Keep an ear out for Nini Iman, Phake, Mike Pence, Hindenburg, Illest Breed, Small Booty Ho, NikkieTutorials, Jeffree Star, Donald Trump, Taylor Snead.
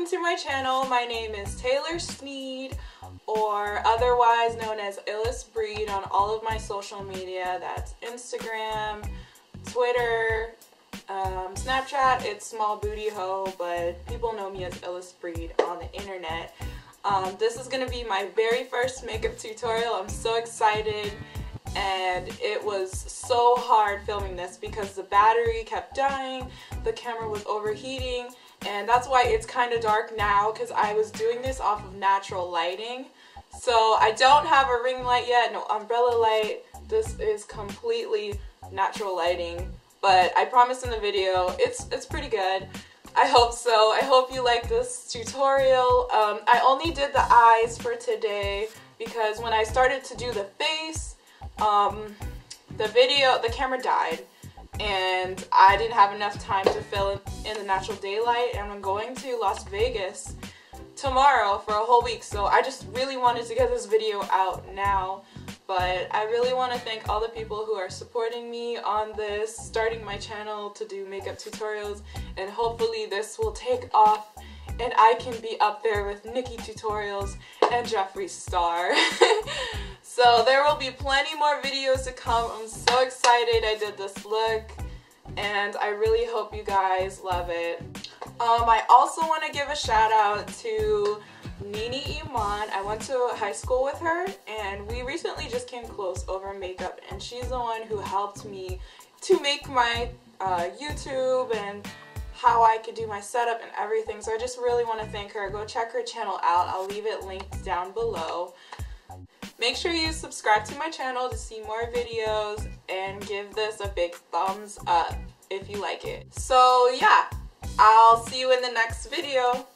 welcome to my channel. My name is Taylor Snead, or otherwise known as Illest Breed on all of my social media. That's Instagram, Twitter, Snapchat. It's Small Booty Ho, but people know me as Illest Breed on the internet. This is going to be my very first makeup tutorial. I'm so excited, and it was so hard filming this because the battery kept dying, the camera was overheating, and that's why it's kind of dark now, because I was doing this off of natural lighting. So I don't have a ring light yet, no umbrella light. This is completely natural lighting, but I promise in the video it's pretty good. I hope so. I hope you like this tutorial. I only did the eyes for today because when I started to do the face, the camera died, and I didn't have enough time to fill in the natural daylight, and I'm going to Las Vegas tomorrow for a whole week, so I just really wanted to get this video out now. But I really want to thank all the people who are supporting me on this, starting my channel to do makeup tutorials, and hopefully this will take off and I can be up there with NikkieTutorials and Jeffree Star. So there will be plenty more videos to come. I'm so excited I did this look, and I really hope you guys love it. I also want to give a shout out to Nini Iman. I went to high school with her, and we recently just came close over makeup, and she's the one who helped me to make my YouTube and how I could do my setup and everything. So I just really want to thank her. Go check her channel out. I'll leave it linked down below. Make sure you subscribe to my channel to see more videos, and give this a big thumbs up if you like it. So yeah, I'll see you in the next video.